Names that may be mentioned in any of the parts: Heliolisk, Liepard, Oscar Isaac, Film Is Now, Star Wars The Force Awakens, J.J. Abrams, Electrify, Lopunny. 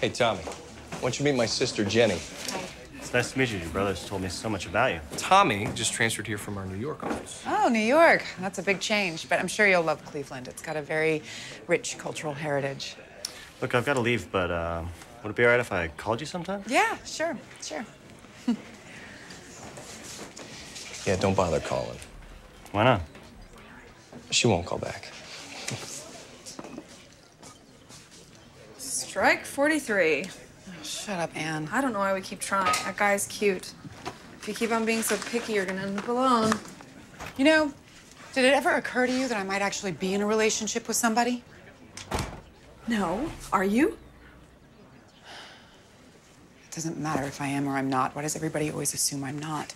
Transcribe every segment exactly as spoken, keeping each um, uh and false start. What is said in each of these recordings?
Hey, Tommy, why don't you meet my sister, Jenny? Hi. It's nice to meet you. Your brother's told me so much about you. Tommy just transferred here from our New York office. Oh, New York. That's a big change, but I'm sure you'll love Cleveland. It's got a very rich cultural heritage. Look, I've got to leave, but uh, would it be all right if I called you sometime? Yeah, sure, sure. Yeah, don't bother calling. Why not? She won't call back. Strike forty-three. Oh, shut up, Anne. I don't know why we keep trying. That guy's cute. If you keep on being so picky, you're gonna end up alone. You know, did it ever occur to you that I might actually be in a relationship with somebody? No. Are you? It doesn't matter if I am or I'm not. Why does everybody always assume I'm not?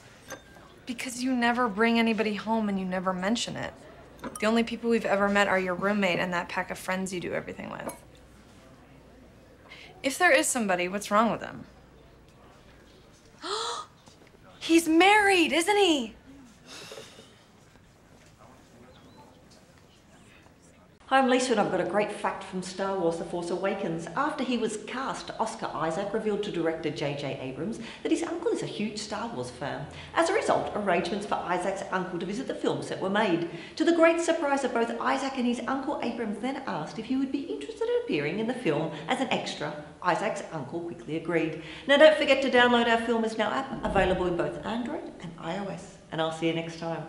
Because you never bring anybody home and you never mention it. The only people we've ever met are your roommate and that pack of friends you do everything with. If there is somebody, what's wrong with him? He's married, isn't he? Hi, I'm Lisa, and I've got a great fact from Star Wars The Force Awakens. After he was cast, Oscar Isaac revealed to director J J Abrams that his uncle is a huge Star Wars fan. As a result, arrangements for Isaac's uncle to visit the film set were made. To the great surprise of both Isaac and his uncle, Abrams then asked if he would be interested in appearing in the film as an extra. Isaac's uncle quickly agreed. Now don't forget to download our Film Is Now app, available in both Android and iOS. And I'll see you next time.